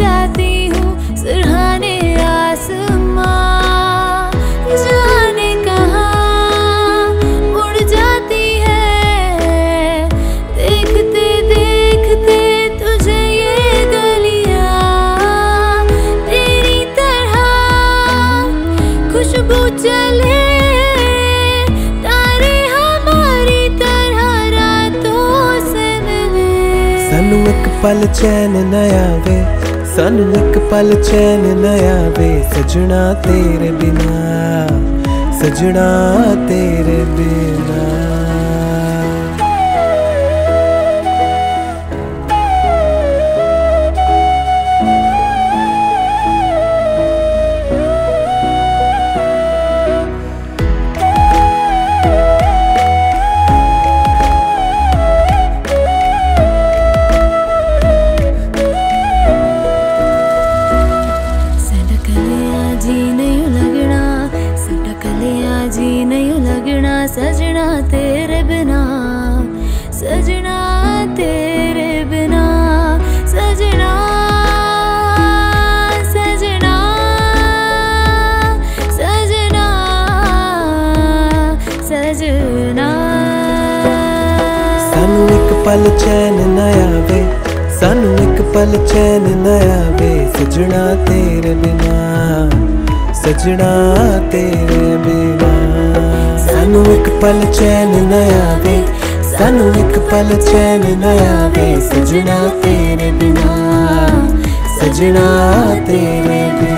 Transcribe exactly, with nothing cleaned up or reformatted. जाती हूँ सुरहाने आसमां। जाने कहाँ उड़ जाती है देखते देखते तुझे ये गलियां। तेरी तरह खुशबू चले सानू एक पल चैन न आवे, सानू एक पल चैन न आवे सजना तेरे बिना, सजना तेरे बिना। जी नहीं लगना सजना तेरे बिना, सजना तेरे बिना, सजना सजना सजना सजना। सानू एक पल चैन न आवे, सानू एक पल चैन न आवे सजना तेरे बिना, सजना तेरे बिना। सानू एक पल चैन न आवे, सानू एक पल चैन न आवे सजना तेरे बिना, सजना तेरे बिना।